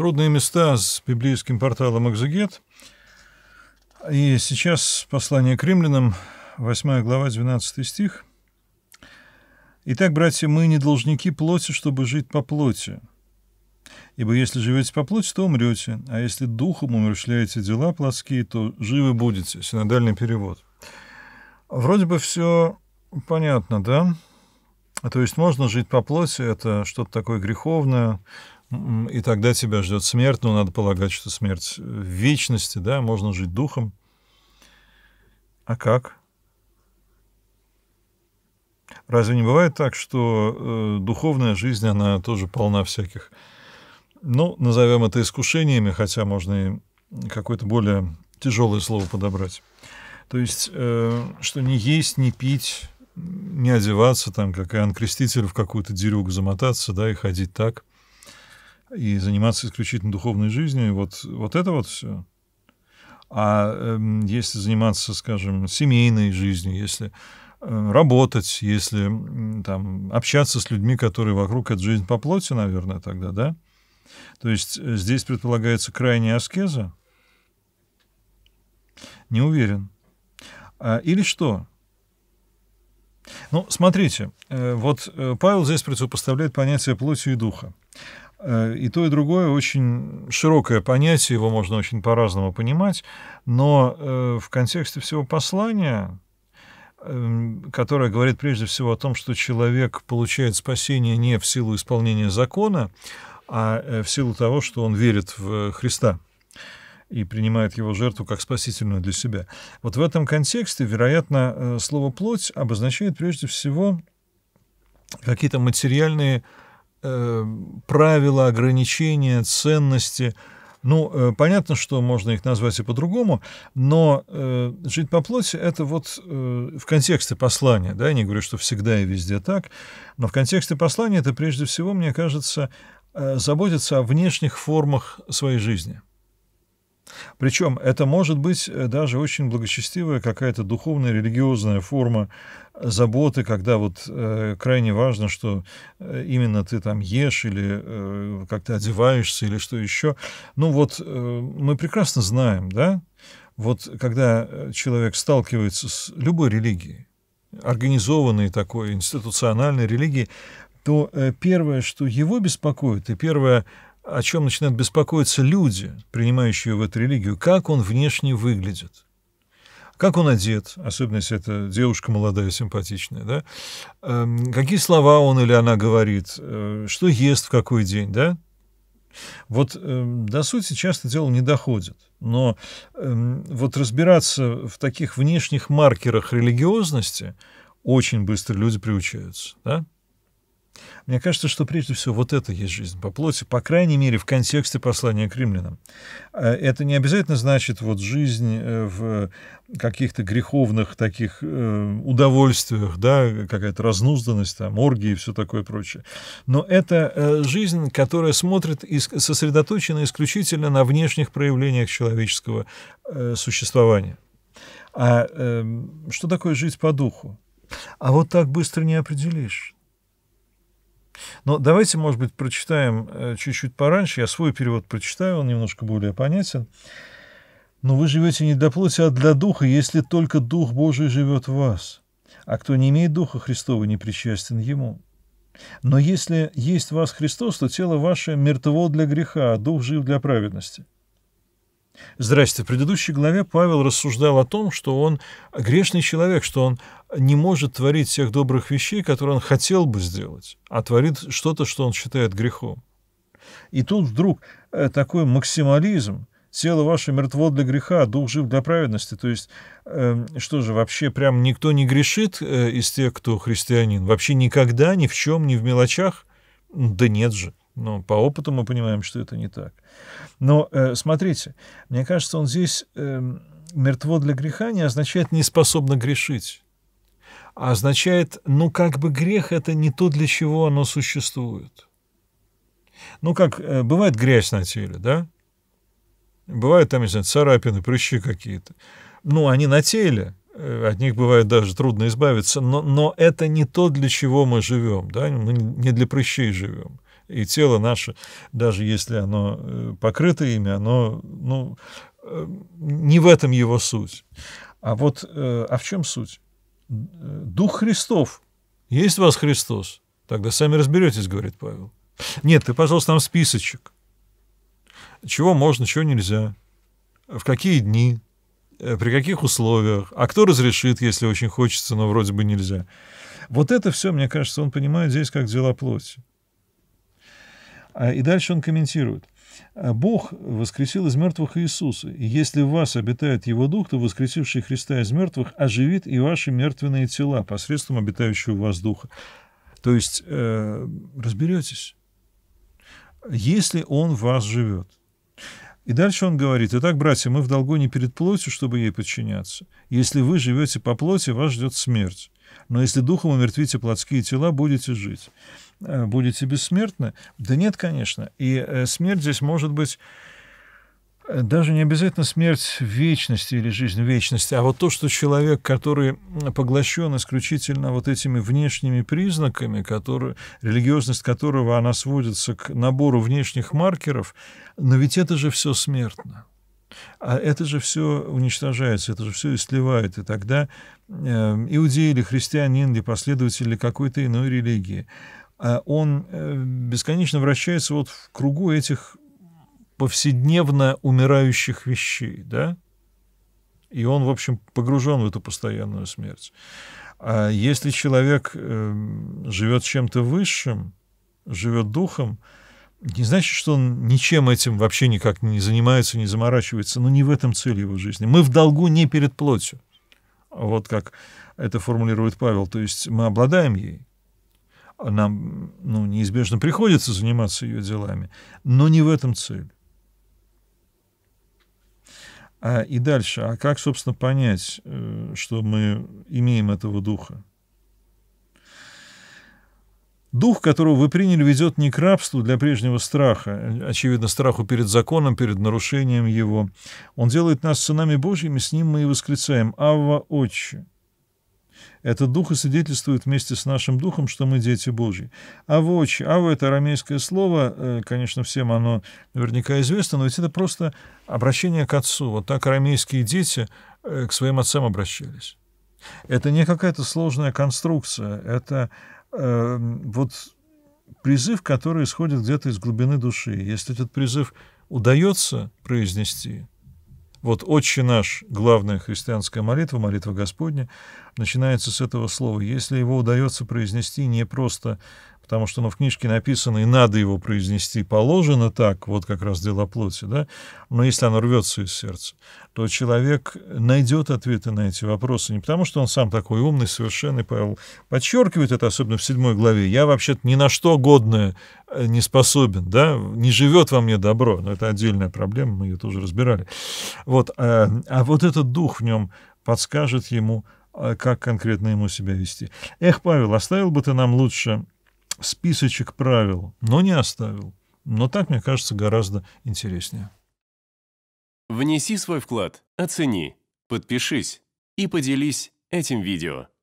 Трудные места с библейским порталом «Экзегет». И сейчас послание к римлянам, 8 глава, 12 стих. «Итак, братья, мы не должники плоти, чтобы жить по плоти. Ибо если живете по плоти, то умрете, а если духом умерщвляете дела плотские, то живы будете». Синодальный перевод. Вроде бы все понятно, да? То есть можно жить по плоти, это что-то такое греховное, и тогда тебя ждет смерть, но надо полагать, что смерть в вечности, да, можно жить духом. А как? Разве не бывает так, что духовная жизнь, она тоже полна всяких, ну, назовем это искушениями, хотя можно и какое-то более тяжелое слово подобрать. То есть, что не есть, не пить, не одеваться, там, как Иоанн Креститель, в какую-то дерюгу замотаться, да, и ходить так, и заниматься исключительно духовной жизнью, и вот это вот все. А если заниматься, скажем, семейной жизнью, если работать, если там, общаться с людьми, которые вокруг, это жизнь по плоти, наверное, тогда, да? То есть здесь предполагается крайняя аскеза? Не уверен. Или что? Ну, смотрите, вот Павел здесь противопоставляет понятие плоти и духа. И то, и другое очень широкое понятие, его можно очень по-разному понимать, но в контексте всего послания, которая говорит прежде всего о том, что человек получает спасение не в силу исполнения закона, а в силу того, что он верит в Христа и принимает его жертву как спасительную для себя. Вот в этом контексте, вероятно, слово «плоть» обозначает прежде всего какие-то материальные правила, ограничения, ценности. Ну, понятно, что можно их назвать и по-другому, но жить по плоти — это вот в контексте послания, да, я не говорю, что всегда и везде так, но в контексте послания это прежде всего, мне кажется, заботиться о внешних формах своей жизни. Причем это может быть даже очень благочестивая какая-то духовная, религиозная форма заботы, когда вот крайне важно, что именно ты там ешь или как-то одеваешься или что еще. Ну вот мы прекрасно знаем, да, вот когда человек сталкивается с любой религией, организованной такой институциональной религией, то первое, что его беспокоит, и первое, о чем начинают беспокоиться люди, принимающие в эту религию, как он внешне выглядит, как он одет, особенно если это девушка молодая, симпатичная, да? Какие слова он или она говорит, что ест в какой день, да? Вот до сути часто дело не доходит, но вот разбираться в таких внешних маркерах религиозности очень быстро люди приучаются, да? Мне кажется, что прежде всего вот это есть жизнь по плоти, по крайней мере, в контексте послания к римлянам. Это не обязательно значит вот жизнь в каких-то греховных таких удовольствиях, да, какая-то разнузданность, там, оргии и все такое прочее. Но это жизнь, которая смотрит и сосредоточена исключительно на внешних проявлениях человеческого существования. А что такое жить по духу? А вот так быстро не определишь. Но давайте, может быть, прочитаем чуть-чуть пораньше. Я свой перевод прочитаю, он немножко более понятен. «Но вы живете не для плоти, а для духа, если только Дух Божий живет в вас. А кто не имеет Духа Христова, не причастен Ему. Но если есть в вас Христос, то тело ваше мертво для греха, а Дух жив для праведности». Здрасте. В предыдущей главе Павел рассуждал о том, что он грешный человек, что он не может творить тех добрых вещей, которые он хотел бы сделать, а творит что-то, что он считает грехом. И тут вдруг такой максимализм: «Тело ваше мертво для греха, дух жив для праведности». То есть, что же, вообще прям никто не грешит из тех, кто христианин? Вообще никогда, ни в чем, ни в мелочах? Да нет же. Но по опыту мы понимаем, что это не так. Но смотрите, мне кажется, он здесь «мертво для греха» не означает «не способно грешить», а означает, ну, как бы грех — это не то, для чего оно существует. Ну, как бывает грязь на теле, да? Бывают там, не знаю, царапины, прыщи какие-то. Ну, они на теле. От них бывает даже трудно избавиться, но это не то, для чего мы живем, да? Мы не для прыщей живем. И тело наше, даже если оно покрыто ими, оно, ну, не в этом его суть. А вот, а в чем суть? Дух Христов. Есть у вас Христос? Тогда сами разберетесь, говорит Павел. Нет, ты, пожалуйста, нам списочек. Чего можно, чего нельзя, в какие дни, при каких условиях, а кто разрешит, если очень хочется, но вроде бы нельзя. Вот это все, мне кажется, он понимает здесь как дела плоти. И дальше он комментирует. «Бог воскресил из мертвых Иисуса, и если в вас обитает Его Дух, то воскресивший Христа из мертвых оживит и ваши мертвенные тела посредством обитающего в вас Духа». То есть разберетесь, если Он в вас живет. И дальше он говорит: «Итак, братья, мы в долгу не перед плотью, чтобы ей подчиняться. Если вы живете по плоти, вас ждет смерть. Но если духом умертвите плотские тела, будете жить». Будете бессмертны? Да нет, конечно. И смерть здесь может быть даже не обязательно смерть в вечности или жизнь в вечности, а вот то, что человек, который поглощен исключительно вот этими внешними признаками, которые, религиозность которого, она сводится к набору внешних маркеров, но ведь это же все смертно. А это же все уничтожается, это же все истлевает. И тогда иудей или христианин, или последователь какой-то иной религии, он бесконечно вращается вот в кругу этих повседневно умирающих вещей, да? И он, в общем, погружен в эту постоянную смерть. А если человек живет чем-то высшим, живет духом, не значит, что он ничем этим вообще никак не занимается, не заморачивается, но не в этом цель его жизни. Мы в долгу не перед плотью. Вот как это формулирует Павел. То есть мы обладаем ей. Нам, ну, неизбежно приходится заниматься ее делами, но не в этом цель. И дальше. А как, собственно, понять, что мы имеем этого духа? «Дух, которого вы приняли, ведет не к рабству для прежнего страха, очевидно, страху перед законом, перед нарушением его. Он делает нас сынами Божьими, с ним мы и восклицаем: „Авва, Отче“. Этот дух и свидетельствует вместе с нашим духом, что мы дети Божьи». «Авва, Отче». «Авва» — это арамейское слово, конечно, всем оно наверняка известно, но ведь это просто обращение к отцу. Вот так арамейские дети к своим отцам обращались. Это не какая-то сложная конструкция, это вот призыв, который исходит где-то из глубины души. Если этот призыв удается произнести... Вот «Отче наш», главная христианская молитва, молитва Господня, начинается с этого слова. Если его удается произнести не просто, потому что оно в книжке написано, и надо его произнести, положено так, вот как раз дело плоти, да? Но если оно рвется из сердца, то человек найдет ответы на эти вопросы. Не потому что он сам такой умный, совершенный, Павел подчеркивает это, особенно в 7 главе. «Я вообще-то ни на что годное не способен, да, не живет во мне добро», но это отдельная проблема, мы ее тоже разбирали. Вот, а вот этот дух в нем подскажет ему, как конкретно ему себя вести. «Эх, Павел, оставил бы ты нам лучше списочек правил», но не оставил. Но так, мне кажется, гораздо интереснее. Внеси свой вклад, оцени, подпишись и поделись этим видео.